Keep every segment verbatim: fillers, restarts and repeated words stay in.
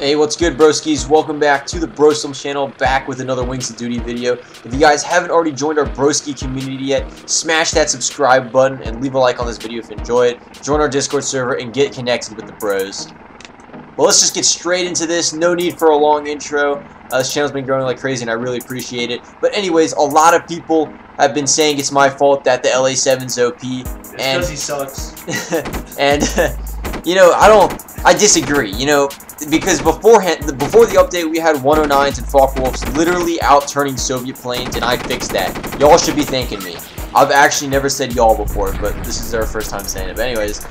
Hey, what's good, broskies? Welcome back to the Brosum channel, back with another Wings of Duty video. If you guys haven't already joined our broski community yet, smash that subscribe button and leave a like on this video if you enjoy it. Join our Discord server and get connected with the bros. Well, let's just get straight into this. No need for a long intro. Uh, this channel's been growing like crazy and I really appreciate it. But anyways, a lot of people have been saying it's my fault that the L A seven's O P. It's because he sucks. and, you know, I don't, I disagree, you know. Because beforehand, before the update, we had one oh nines and Focke-Wulfs literally outturning Soviet planes, and I fixed that. Y'all should be thanking me. I've actually never said y'all before, but this is our first time saying it. But anyways,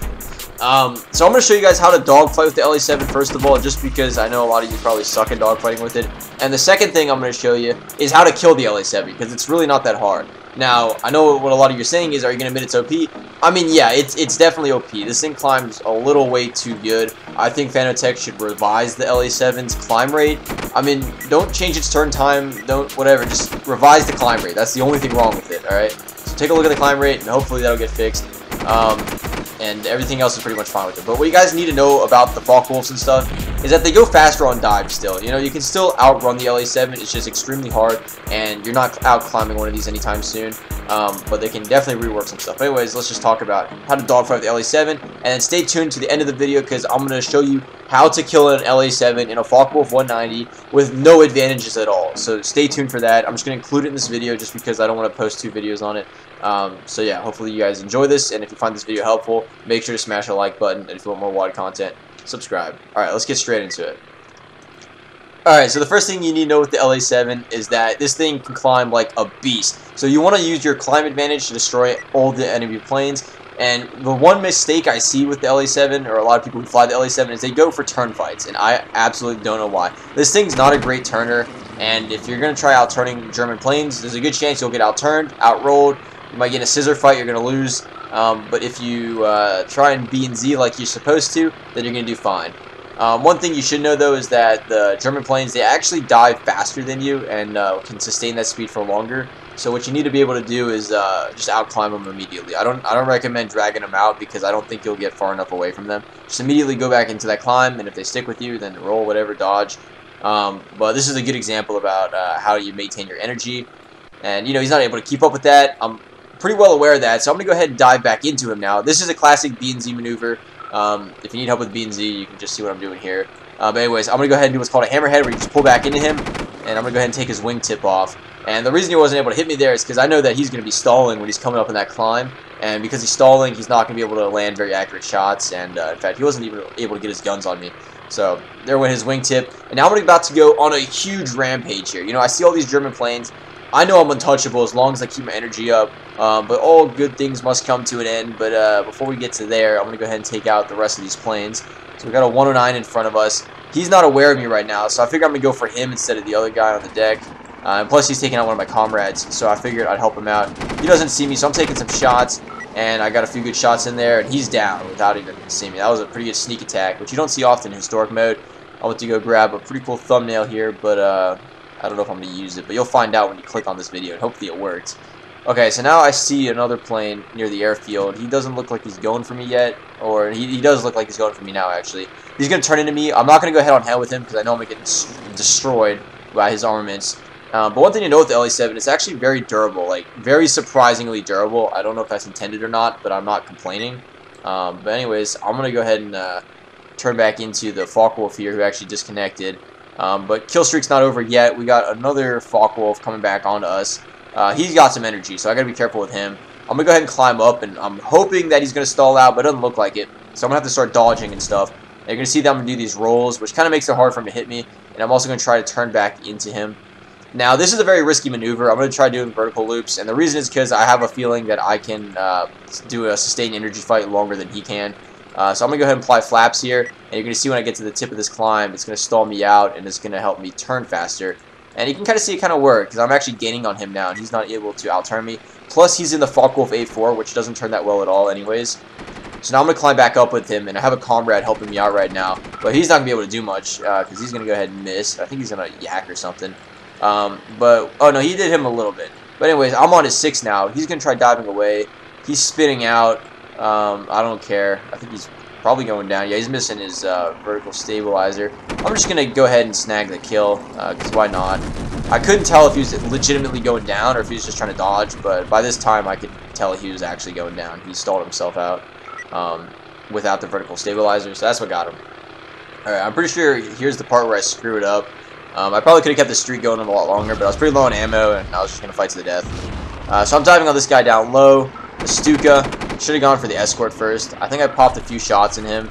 um, so I'm going to show you guys how to dogfight with the L A seven, first of all, just because I know a lot of you probably suck at dogfighting with it. And the second thing I'm going to show you is how to kill the L A seven, because it's really not that hard. Now, I know what a lot of you are saying is, are you going to admit it's O P? I mean, yeah, it's it's definitely O P. This thing climbs a little way too good. I think Fanatec should revise the L A seven's climb rate. I mean, don't change its turn time, don't whatever, just revise the climb rate. That's the only thing wrong with it, alright? So take a look at the climb rate, and hopefully that'll get fixed. Um, and everything else is pretty much fine with it. But what you guys need to know about the Focke-Wulfs and stuff is that they go faster on dive still. You know, you can still outrun the L A seven. It's just extremely hard, and you're not out climbing one of these anytime soon. Um, but they can definitely rework some stuff. Anyways, let's just talk about how to dogfight with the L A seven, and then stay tuned to the end of the video because I'm going to show you how to kill an L A seven in a Focke-Wulf one ninety with no advantages at all. So stay tuned for that. I'm just going to include it in this video just because I don't want to post two videos on it. Um, so yeah, hopefully you guys enjoy this, and if you find this video helpful, make sure to smash the like button, and if you want more W O D content, subscribe. Alright, let's get straight into it. Alright, so the first thing you need to know with the L A seven is that this thing can climb like a beast. So you want to use your climb advantage to destroy all the enemy planes. And the one mistake I see with the L A seven, or a lot of people who fly the L A seven, is they go for turn fights, and I absolutely don't know why. This thing's not a great turner, and if you're going to try out-turning German planes, there's a good chance you'll get out-turned, out-rolled. You might get in a scissor fight, you're going to lose. Um, but if you uh, try and B and Z like you're supposed to, then you're going to do fine. Um, one thing you should know, though, is that the German planes, they actually dive faster than you and uh, can sustain that speed for longer. So what you need to be able to do is uh, just outclimb them immediately. I don't I don't recommend dragging them out because I don't think you'll get far enough away from them. Just immediately go back into that climb, and if they stick with you, then roll, whatever, dodge. Um, but this is a good example about uh, how you maintain your energy. And, you know, he's not able to keep up with that. I'm pretty well aware of that, so I'm going to go ahead and dive back into him now. This is a classic B and Z maneuver. Um, if you need help with B and Z, you can just see what I'm doing here. Uh, but anyways, I'm going to go ahead and do what's called a hammerhead, where you just pull back into him, and I'm going to go ahead and take his wingtip off. And the reason he wasn't able to hit me there is because I know that he's going to be stalling when he's coming up in that climb. And because he's stalling, he's not going to be able to land very accurate shots. And uh, in fact, he wasn't even able to get his guns on me. So there went his wingtip. And now I'm about to go on a huge rampage here. You know, I see all these German planes. I know I'm untouchable as long as I keep my energy up, um, but all good things must come to an end. But uh, before we get to there, I'm going to go ahead and take out the rest of these planes. So we got a one oh nine in front of us. He's not aware of me right now, so I figure I'm going to go for him instead of the other guy on the deck. Uh, and plus, he's taking out one of my comrades, so I figured I'd help him out. He doesn't see me, so I'm taking some shots, and I got a few good shots in there, and he's down without even seeing me. That was a pretty good sneak attack, which you don't see often in historic mode. I want to go grab a pretty cool thumbnail here, but... Uh, I don't know if I'm going to use it, but you'll find out when you click on this video, and hopefully it worked. Okay, so now I see another plane near the airfield. He doesn't look like he's going for me yet, or he, he does look like he's going for me now, actually. He's going to turn into me. I'm not going to go head on head with him because I know I'm going to get destroyed by his armaments. Um, but one thing to know with the L A seven, it's actually very durable, like very surprisingly durable. I don't know if that's intended or not, but I'm not complaining. Um, but anyways, I'm going to go ahead and uh, turn back into the Focke-Wulf here, who actually disconnected. Um, but killstreak's not over yet. We got another Focke-Wulf coming back onto us. Uh, he's got some energy, so I gotta be careful with him. I'm gonna go ahead and climb up, and I'm hoping that he's gonna stall out, but it doesn't look like it. So I'm gonna have to start dodging and stuff. And you're gonna see that I'm gonna do these rolls, which kind of makes it hard for him to hit me. And I'm also gonna try to turn back into him. Now, this is a very risky maneuver. I'm gonna try doing vertical loops, and the reason is because I have a feeling that I can uh, do a sustained energy fight longer than he can. Uh, so I'm going to go ahead and apply flaps here, and you're going to see when I get to the tip of this climb, it's going to stall me out, and it's going to help me turn faster. And you can kind of see it kind of work, because I'm actually gaining on him now, and he's not able to outturn me. Plus, he's in the Focke-Wulf A four, which doesn't turn that well at all anyways. So now I'm going to climb back up with him, and I have a comrade helping me out right now. But he's not going to be able to do much, uh, because he's going to go ahead and miss. I think he's going to yak or something. Um, but, oh no, he did him a little bit. But anyways, I'm on his six now. He's going to try diving away. He's spinning out. Um, I don't care. I think he's Probably going down. Yeah, he's missing his uh, vertical stabilizer. I'm just going to go ahead and snag the kill, because uh, why not? I couldn't tell if he was legitimately going down or if he was just trying to dodge, but by this time I could tell he was actually going down. He stalled himself out um, without the vertical stabilizer, so that's what got him. Alright, I'm pretty sure here's the part where I screwed up. Um, I probably could have kept the streak going a lot longer, but I was pretty low on ammo, and I was just going to fight to the death. Uh, so I'm diving on this guy down low. The Stuka. Should have gone for the escort first. I think I popped a few shots in him.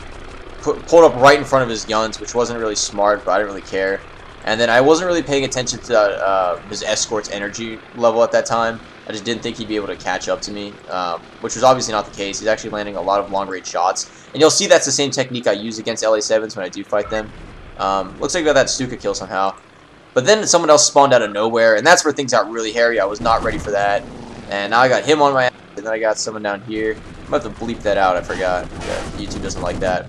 Put, pulled up right in front of his guns, which wasn't really smart, but I didn't really care. And then I wasn't really paying attention to uh, his escort's energy level at that time. I just didn't think he'd be able to catch up to me, um, which was obviously not the case. He's actually landing a lot of long-range shots. And you'll see that's the same technique I use against L A sevens when I do fight them. Um, looks like I got that Stuka kill somehow. But then someone else spawned out of nowhere, and that's where things got really hairy. I was not ready for that. And now I got him on my ass. And then I got someone down here. I'm about to bleep that out. I forgot. Yeah, YouTube doesn't like that.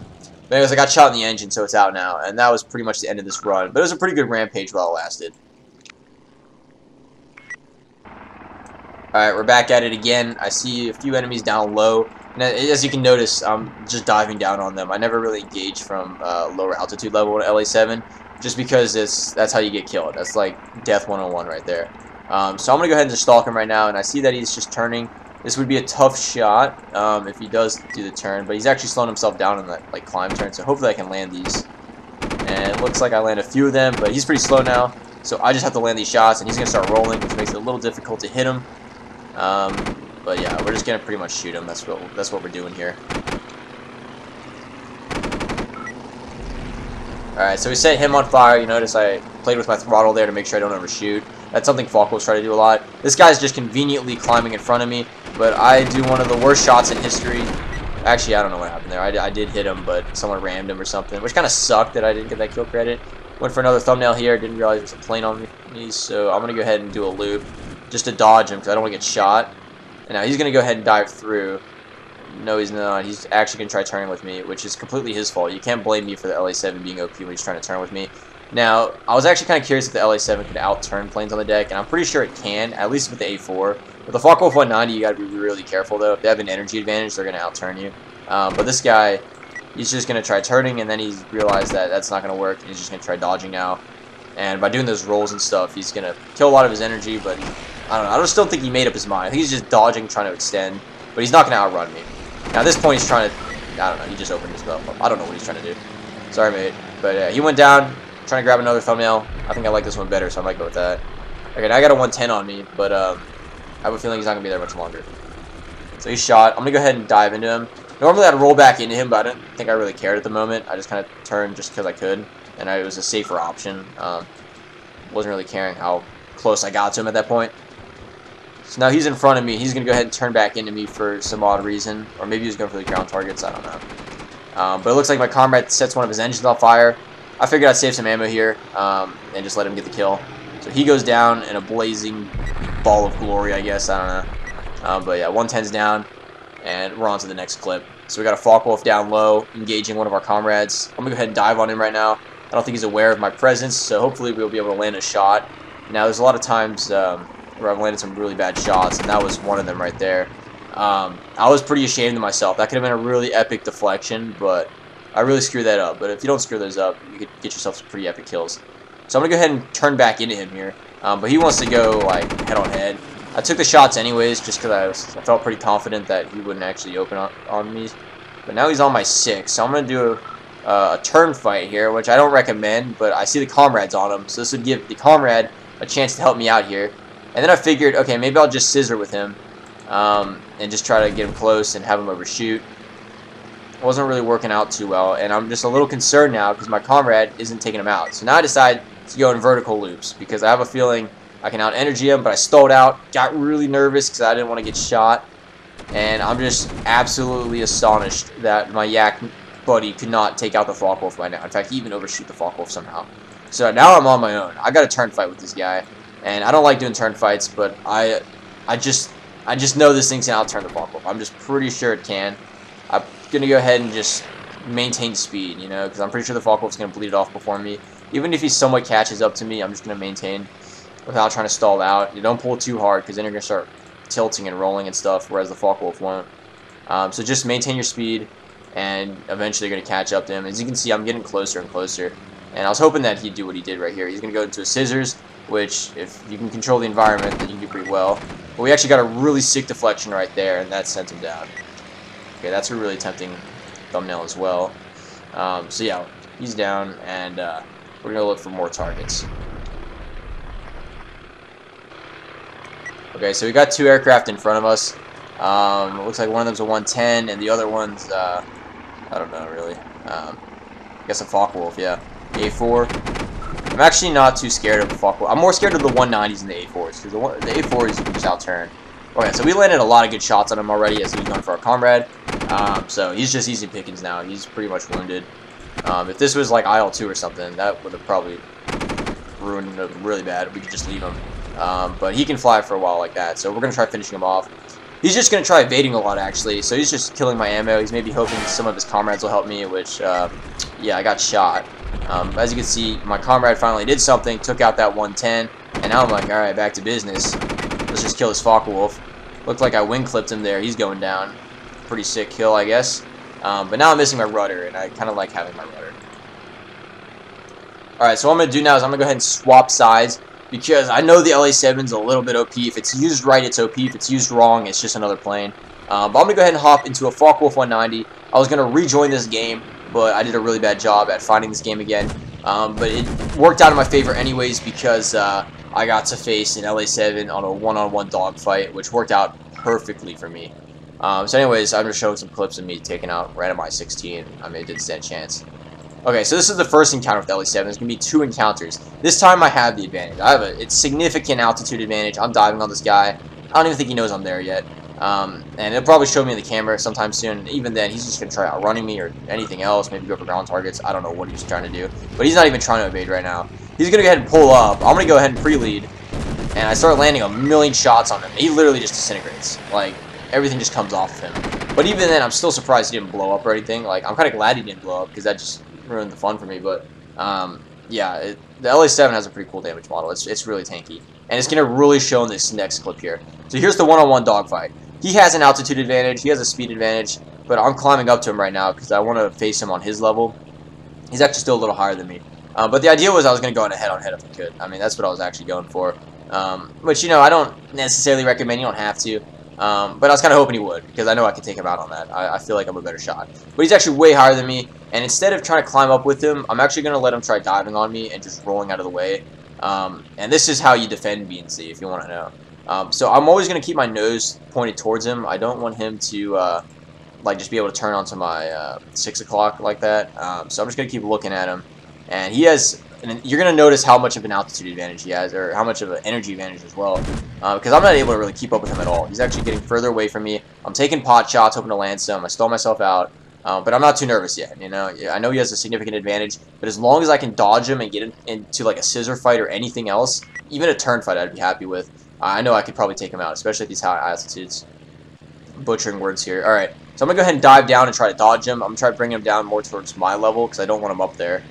But anyways, I got shot in the engine, so it's out now. And that was pretty much the end of this run. But it was a pretty good rampage while it lasted. Alright, we're back at it again. I see a few enemies down low. And as you can notice, I'm just diving down on them. I never really engage from uh, lower altitude level in L A seven. Just because it's that's how you get killed. That's like death one oh one right there. Um, so I'm going to go ahead and just stalk him right now. And I see that he's just turning. This would be a tough shot um, if he does do the turn, but he's actually slowing himself down in that like climb turn, so hopefully I can land these. And it looks like I land a few of them, but he's pretty slow now, so I just have to land these shots, and he's going to start rolling, which makes it a little difficult to hit him. Um, but yeah, we're just going to pretty much shoot him. That's what, that's what we're doing here. Alright, so we set him on fire. You notice I played with my throttle there to make sure I don't overshoot. That's something Focke-Wulf try to do a lot. This guy's just conveniently climbing in front of me, but I do one of the worst shots in history. Actually, I don't know what happened there. I, I did hit him, but someone rammed him or something, which kind of sucked that I didn't get that kill credit. Went for another thumbnail here. Didn't realize there was a plane on me, so I'm going to go ahead and do a loop just to dodge him because I don't want to get shot. And now he's going to go ahead and dive through. No, he's not. He's actually going to try turning with me, which is completely his fault. You can't blame me for the L A seven being O P when he's trying to turn with me. Now, I was actually kind of curious if the L A seven could out-turn planes on the deck, and I'm pretty sure it can, at least with the A four. With the Focke-Wulf one ninety, you got to be really careful, though. If they have an energy advantage, they're going to out-turn you. Um, but this guy, he's just going to try turning, and then he's realized that that's not going to work, and he's just going to try dodging now. And by doing those rolls and stuff, he's going to kill a lot of his energy, but I don't know. I just don't think he made up his mind. I think he's just dodging, trying to extend, but he's not going to outrun me. Now, at this point, he's trying to... I don't know. He just opened his mouth up. I don't know what he's trying to do. Sorry, mate. But uh, he went down. Trying to grab another thumbnail. I think I like this one better, so I might go with that. Okay, now I got a one ten on me, but um, I have a feeling he's not going to be there much longer. So he's shot. I'm going to go ahead and dive into him. Normally I'd roll back into him, but I didn't think I really cared at the moment. I just kind of turned just because I could, and I, it was a safer option. Um, wasn't really caring how close I got to him at that point. So now he's in front of me. He's going to go ahead and turn back into me for some odd reason, or maybe he was going for the ground targets. I don't know. Um, but it looks like my comrade sets one of his engines on fire. I figured I'd save some ammo here um, and just let him get the kill. So he goes down in a blazing ball of glory, I guess. I don't know. Um, but yeah, one ten's down, and we're on to the next clip. So we got a Focke-Wulf down low, engaging one of our comrades. I'm going to go ahead and dive on him right now. I don't think he's aware of my presence, so hopefully we'll be able to land a shot. Now, there's a lot of times um, where I've landed some really bad shots, and that was one of them right there. Um, I was pretty ashamed of myself. That could have been a really epic deflection, but... I really screwed that up, but if you don't screw those up, you could get yourself some pretty epic kills. So I'm going to go ahead and turn back into him here, um, but he wants to go like head-on-head. -head. I took the shots anyways just because I, was, I felt pretty confident that he wouldn't actually open on, on me, but now he's on my six, so I'm going to do a, uh, a turn fight here, which I don't recommend, but I see the comrades on him, so this would give the comrade a chance to help me out here. And then I figured, okay, maybe I'll just scissor with him um, and just try to get him close and have him overshoot. It wasn't really working out too well, and I'm just a little concerned now because my comrade isn't taking him out. So now I decide to go in vertical loops because I have a feeling I can out-energy him, but I stalled out, got really nervous because I didn't want to get shot, and I'm just absolutely astonished that my yak buddy could not take out the Focke-Wulf by now. In fact, he even overshoot the Focke-Wulf somehow. So now I'm on my own. I got a turn fight with this guy, and I don't like doing turn fights, but I, I just, I just know this thing's gonna out-turn the Focke-Wulf. I'm just pretty sure it can. I going to go ahead and just maintain speed, you know, because I'm pretty sure the Focke-Wulf's going to bleed it off before me. Even if he somewhat catches up to me, I'm just going to maintain without trying to stall out. You don't pull too hard because then you're going to start tilting and rolling and stuff, whereas the Focke-Wulf won't. Um, so just maintain your speed. and eventually going to catch up to him. As you can see, I'm getting closer and closer, and I was hoping that he'd do what he did right here. He's going to go into a scissors, which if you can control the environment, then you can do pretty well. But we actually got a really sick deflection right there, and that sent him down. Okay, that's a really tempting thumbnail as well. Um, so yeah, he's down, and uh, we're going to look for more targets. Okay, so we got two aircraft in front of us. Um, it looks like one of them's a one ten, and the other one's, uh, I don't know, really. Um, I guess a Focke-Wulf, yeah. A four. I'm actually not too scared of the Focke-Wulf. I'm more scared of the one nineties and the A fours, because the, the A fours you can just outturn. Okay, so we landed a lot of good shots on him already as he's going for our comrade. Um, so he's just easy pickings now. He's pretty much wounded. Um, if this was like I L two or something, that would have probably ruined him really bad. We could just leave him. Um, but he can fly for a while like that, so we're going to try finishing him off. He's just going to try evading a lot, actually, so he's just killing my ammo. He's maybe hoping some of his comrades will help me, which, uh, yeah, I got shot. Um, as you can see, my comrade finally did something, took out that one ten, and now I'm like, alright, back to business. Let's just kill this Focke-Wulf. Looked like I wing-clipped him there. He's going down. Pretty sick kill, I guess. Um, but now I'm missing my rudder, and I kind of like having my rudder. Alright, so what I'm going to do now is I'm going to go ahead and swap sides, because I know the L A seven's a little bit O P. If it's used right, it's O P. If it's used wrong, it's just another plane. Um, but I'm going to go ahead and hop into a Focke-Wulf one ninety. I was going to rejoin this game, but I did a really bad job at finding this game again. Um, but it worked out in my favor anyways, because uh, I got to face an L A seven on a one-on-one dogfight, which worked out perfectly for me. Um, so anyways, I'm just showing some clips of me taking out random I sixteen. I mean, it didn't stand a chance. Okay, so this is the first encounter with the L A seven. There's going to be two encounters. This time I have the advantage. I have a it's significant altitude advantage. I'm diving on this guy. I don't even think he knows I'm there yet. Um, and it'll probably show me in the camera sometime soon. Even then, he's just going to try outrunning me or anything else. Maybe go for ground targets. I don't know what he's trying to do. But he's not even trying to evade right now. He's going to go ahead and pull up. I'm going to go ahead and pre-lead. And I start landing a million shots on him. He literally just disintegrates. Like, everything just comes off of him. But even then, I'm still surprised he didn't blow up or anything. Like, I'm kind of glad he didn't blow up because that just ruined the fun for me, but um, yeah, it, the L A seven has a pretty cool damage model. It's, it's really tanky, and it's going to really show in this next clip here. So here's the one-on-one dogfight. He has an altitude advantage, he has a speed advantage, but I'm climbing up to him right now because I want to face him on his level. He's actually still a little higher than me, uh, but the idea was I was going to go in a head-on-head if I could. I mean, that's what I was actually going for, um, which, you know, I don't necessarily recommend. You don't have to. Um, but I was kind of hoping he would, because I know I could take him out on that. I, I feel like I'm a better shot. But he's actually way higher than me, and instead of trying to climb up with him, I'm actually going to let him try diving on me and just rolling out of the way. Um, and this is how you defend B N C, if you want to know. Um, so I'm always going to keep my nose pointed towards him. I don't want him to uh, like just be able to turn onto my uh, six o'clock like that. Um, so I'm just going to keep looking at him. And he has... And you're going to notice how much of an altitude advantage he has, or how much of an energy advantage as well, uh, because I'm not able to really keep up with him at all. He's actually getting further away from me. I'm taking pot shots, hoping to land some. I stall myself out, uh, but I'm not too nervous yet. You know, I know he has a significant advantage, but as long as I can dodge him and get in, into like a scissor fight or anything else, even a turn fight, I'd be happy with. I know I could probably take him out, especially at these high altitudes. Butchering words here. All right, so I'm going to go ahead and dive down and try to dodge him. I'm going to try to bring him down more towards my level because I don't want him up there.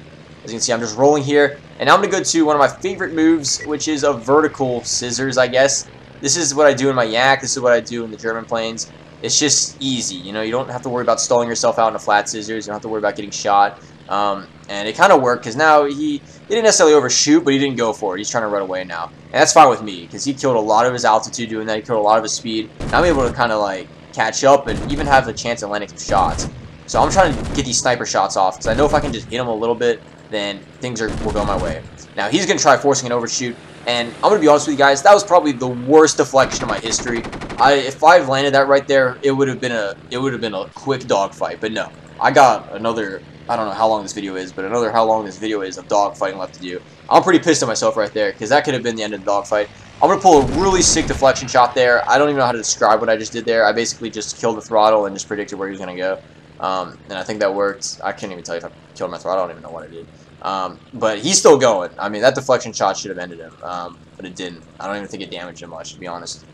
As you can see, I'm just rolling here, and I'm going to go to one of my favorite moves, which is a vertical scissors, I guess. This is what I do in my Yak, this is what I do in the German planes. It's just easy, you know, you don't have to worry about stalling yourself out in a flat scissors, you don't have to worry about getting shot. Um, and it kind of worked, because now he, he didn't necessarily overshoot, but he didn't go for it. He's trying to run away now. And that's fine with me, because he killed a lot of his altitude doing that, he killed a lot of his speed. Now I'm able to kind of, like, catch up and even have a chance at landing some shots. So I'm trying to get these sniper shots off, because I know if I can just hit him a little bit, then things are will go my way. Now, he's going to try forcing an overshoot, and I'm going to be honest with you guys, that was probably the worst deflection of my history. I, if I had landed that right there, it would have been a it would have been a quick dogfight, but no. I got another, I don't know how long this video is, but another how long this video is of dogfighting left to do. I'm pretty pissed at myself right there, because that could have been the end of the dogfight. I'm going to pull a really sick deflection shot there. I don't even know how to describe what I just did there. I basically just killed the throttle and just predicted where he was going to go. Um, and I think that worked. I can't even tell you if I killed my throttle. I don't even know what I did. Um, but he's still going. I mean, that deflection shot should have ended him, um, but it didn't. I don't even think it damaged him much, to be honest.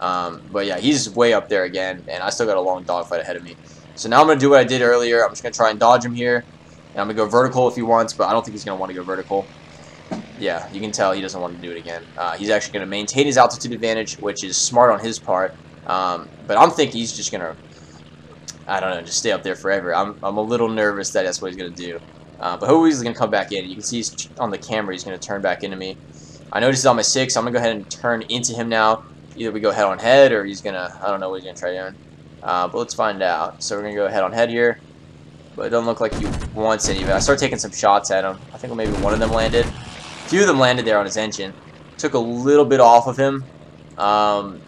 Um, but yeah, he's way up there again, and I still got a long dogfight ahead of me. So now I'm going to do what I did earlier. I'm just going to try and dodge him here, and I'm going to go vertical if he wants, but I don't think he's going to want to go vertical. Yeah, you can tell he doesn't want to do it again. Uh, he's actually going to maintain his altitude advantage, which is smart on his part, um, but I'm thinking he's just going to... I don't know, just stay up there forever. I'm, I'm a little nervous that that's what he's going to do. Uh, but hopefully he's going to come back in. You can see he's on the camera, he's going to turn back into me. I noticed he's on my six, so I'm going to go ahead and turn into him now. Either we go head on head, or he's going to, I don't know what he's going to try doing. Uh, but let's find out. So we're going to go head on head here. But it doesn't look like he wants it even. I started taking some shots at him. I think maybe one of them landed. A few of them landed there on his engine. Took a little bit off of him. Um,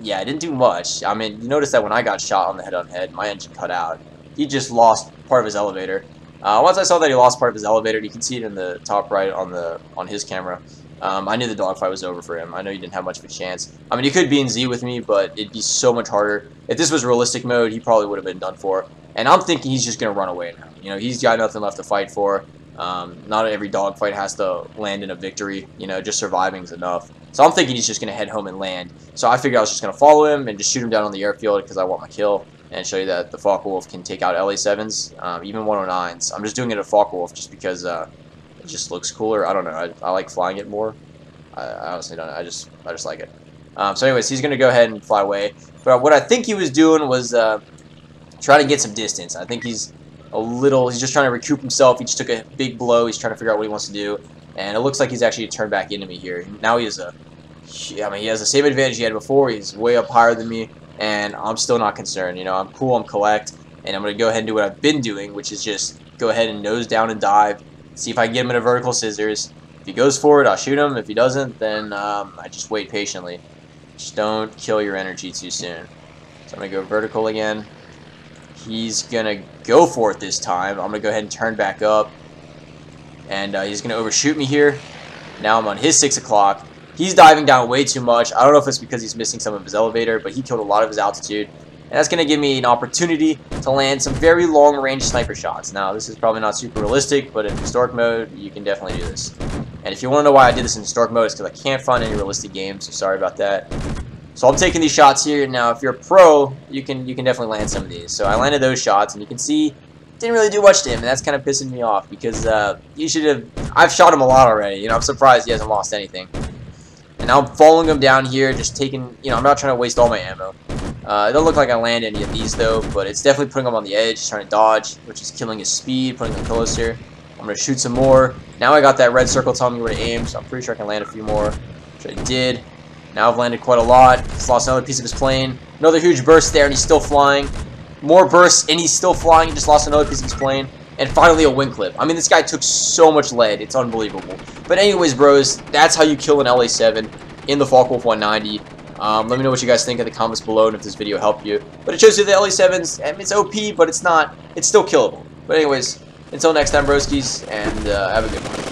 yeah, I didn't do much. I mean, you notice that when I got shot on the head-on-head, my engine cut out. He just lost part of his elevator. Uh, once I saw that he lost part of his elevator, you can see it in the top right on the on his camera. Um, I knew the dogfight was over for him. I know he didn't have much of a chance. I mean, he could B and Z with me, but it'd be so much harder. If this was realistic mode, he probably would have been done for. And I'm thinking he's just going to run away now. You know, he's got nothing left to fight for. Um, not every dogfight has to land in a victory. You know, just surviving is enough. So I'm thinking he's just going to head home and land. So I figured I was just going to follow him and just shoot him down on the airfield because I want my kill. And show you that the Focke-Wulf can take out L A sevens, um, even one oh nines. I'm just doing it at Focke-Wulf just because uh, it just looks cooler. I don't know. I, I like flying it more. I, I honestly don't know. I just I just like it. Um, so anyways, he's going to go ahead and fly away. But what I think he was doing was uh, trying to get some distance. I think he's a little, he's just trying to recoup himself. He just took a big blow. He's trying to figure out what he wants to do. And it looks like he's actually turned back into me here. Now he is a, I mean, he has the same advantage he had before. He's way up higher than me. And I'm still not concerned, you know, I'm cool, I'm collect, and I'm going to go ahead and do what I've been doing, which is just go ahead and nose down and dive, see if I can get him in a vertical scissors. If he goes forward, I'll shoot him. If he doesn't, then um, I just wait patiently. Just don't kill your energy too soon. So I'm going to go vertical again. He's going to go for it this time. I'm going to go ahead and turn back up, and uh, he's going to overshoot me here. Now I'm on his six o'clock. He's diving down way too much. I don't know if it's because he's missing some of his elevator, but he killed a lot of his altitude. And that's going to give me an opportunity to land some very long-range sniper shots. Now, this is probably not super realistic, but in historic mode, you can definitely do this. And if you want to know why I did this in historic mode, it's because I can't find any realistic games, so sorry about that. So I'm taking these shots here. Now, if you're a pro, you can you can definitely land some of these. So I landed those shots, and you can see didn't really do much to him, and that's kind of pissing me off because uh, you should have... I've shot him a lot already. You know, I'm surprised he hasn't lost anything. And now I'm following him down here, just taking, you know, I'm not trying to waste all my ammo. Uh, it doesn't look like I land any of these, though, but it's definitely putting him on the edge, trying to dodge, which is killing his speed, putting him closer. I'm going to shoot some more. Now I got that red circle telling me where to aim, so I'm pretty sure I can land a few more, which I did. Now I've landed quite a lot. He's lost another piece of his plane. Another huge burst there, and he's still flying. More bursts, and he's still flying. He just lost another piece of his plane. And finally a wing clip. I mean, this guy took so much lead. It's unbelievable. But anyways, bros, that's how you kill an L A seven in the Focke-Wulf one ninety. Um, let me know what you guys think in the comments below and if this video helped you. But it shows you the L A sevens. And it's O P, but it's not. It's still killable. But anyways, until next time, broskies, and uh, have a good one.